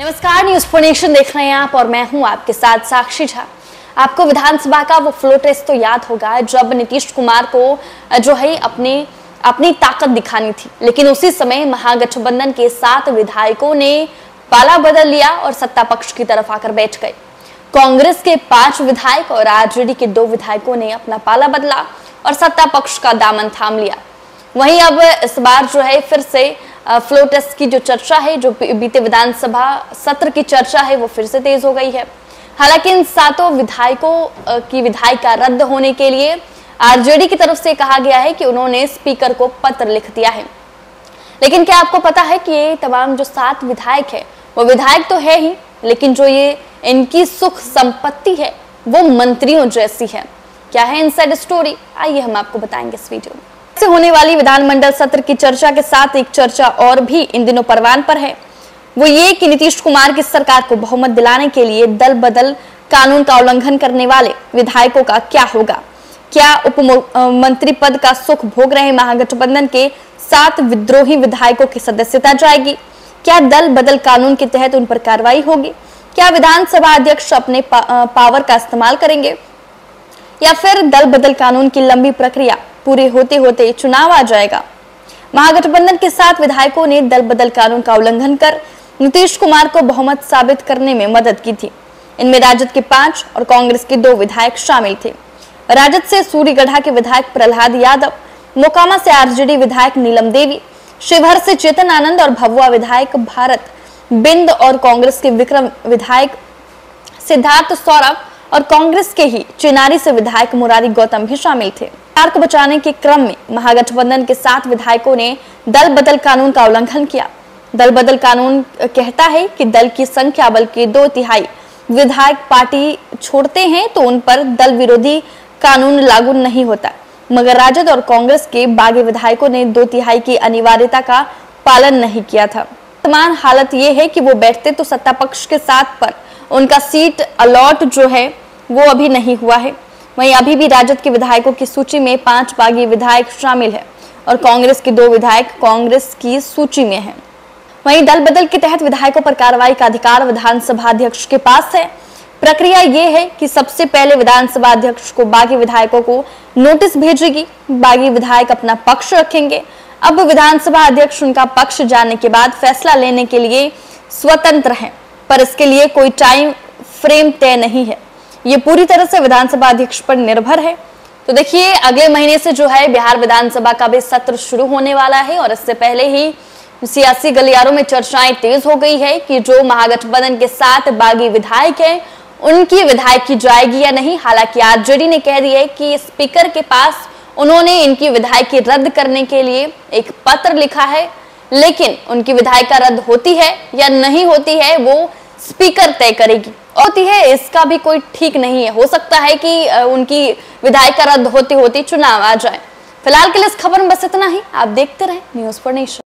नमस्कार, न्यूज़4नेशन देख रहे हैं आप और मैं हूं आपके साथ साक्षी झा। आपको विधानसभा का वो फ्लो टेस्ट तो याद होगा जब नीतीश कुमार को जो है अपनी ताकत दिखानी थी, लेकिन उसी समय महागठबंधन के 7 विधायकों ने पाला बदल लिया और सत्ता पक्ष की तरफ आकर बैठ गए। कांग्रेस के 5 विधायक और आरजेडी के 2 विधायकों ने अपना पाला बदला और सत्ता पक्ष का दामन थाम लिया। वहीं अब इस बार जो है फिर से फ्लो टेस्ट की जो चर्चा है, जो बीते विधानसभा सत्र की चर्चा है, वो फिर से तेज हो गई है। हालांकि इन 7 विधायकों की विधायिका रद्द होने के लिए आरजेडी की तरफ से कहा गया है कि उन्होंने स्पीकर को पत्र लिख दिया है। लेकिन क्या आपको पता है कि ये तमाम जो 7 विधायक है वो विधायक तो है ही, लेकिन जो ये इनकी सुख संपत्ति है वो मंत्रियों जैसी है। क्या है इनसाइड स्टोरी, आइए हम आपको बताएंगे इस वीडियो में। से होने वाली विधानमंडल सत्र की चर्चा के साथ एक चर्चा और भी इन दिनों परवान पर है, वो ये कि नीतीश कुमार की सरकार को बहुमत दिलाने के लिए दल बदल कानून का उल्लंघन करने वाले विधायकों का क्या होगा। क्या उप मंत्री पद का सुख भोग रहे महागठबंधन के 7 विद्रोही विधायकों की सदस्यता जाएगी? क्या दल बदल कानून के तहत उन पर कार्रवाई होगी? क्या विधानसभा अध्यक्ष अपने पावर का इस्तेमाल करेंगे या फिर दल बदल कानून की लंबी प्रक्रिया पूरे होते होते चुनाव आ जाएगा? महागठबंधन के 7 विधायकों ने दल बदल कानून का उल्लंघन कर नीतीश कुमार को बहुमत साबित करने में मदद की थी। इनमें राजद के 5 और कांग्रेस के 2 विधायक शामिल थे। राजद से सूर्यगढ़ा के विधायक प्रल्हाद यादव, मोकामा से आरजेडी विधायक नीलम देवी, शिवहर से चेतन आनंद और भभुआ विधायक भारत बिंद और कांग्रेस के विक्रम विधायक सिद्धार्थ सौरभ और कांग्रेस के ही चिनारी से विधायक मुरारी गौतम भी शामिल थे। सरकार को बचाने के क्रम में महागठबंधन के 7 विधायकों ने दल बदल कानून का उल्लंघन किया। दल बदल कानून कहता है कि दल की संख्या बल के 2/3 विधायक पार्टी छोड़ते हैं तो उन पर दल विरोधी कानून लागू नहीं होता, मगर राजद और कांग्रेस के बागी विधायकों ने 2/3 की अनिवार्यता का पालन नहीं किया था। वर्तमान हालत ये है कि वो बैठते तो सत्ता पक्ष के 7 पर उनका सीट अलॉट जो है वो अभी नहीं हुआ है। वहीं अभी भी राजद के विधायकों की सूची में 5 बागी विधायक शामिल है और कांग्रेस के 2 विधायक कांग्रेस की सूची में हैं। वहीं दल बदल के तहत विधायकों पर कार्रवाई का अधिकार विधानसभा अध्यक्ष के पास है। प्रक्रिया ये है कि सबसे पहले विधानसभा अध्यक्ष को बागी विधायकों को नोटिस भेजेगी, बागी विधायक अपना पक्ष रखेंगे। अब विधानसभा अध्यक्ष उनका पक्ष जानने के बाद फैसला लेने के लिए स्वतंत्र है, पर इसके लिए कोई टाइम फ्रेम तय नहीं है। ये पूरी तरह से विधानसभा अध्यक्ष पर निर्भर है। तो देखिए, अगले महीने से जो है बिहार विधानसभा का भी सत्र शुरू होने वाला है और इससे पहले ही सियासी गलियारों में चर्चाएं तेज हो गई है कि जो महागठबंधन के 7 बागी विधायक हैं उनकी विधायकी जाएगी या नहीं। हालांकि आरजेडी ने कह दिया है कि स्पीकर के पास उन्होंने इनकी विधायकी रद्द करने के लिए एक पत्र लिखा है, लेकिन उनकी विधायिका रद्द होती है या नहीं होती है वो स्पीकर तय करेगी होती है, इसका भी कोई ठीक नहीं है। हो सकता है कि उनकी विधायिका रद्द होते होते चुनाव आ जाए। फिलहाल के लिए इस खबर में बस इतना ही। आप देखते रहें न्यूज़4नेशन।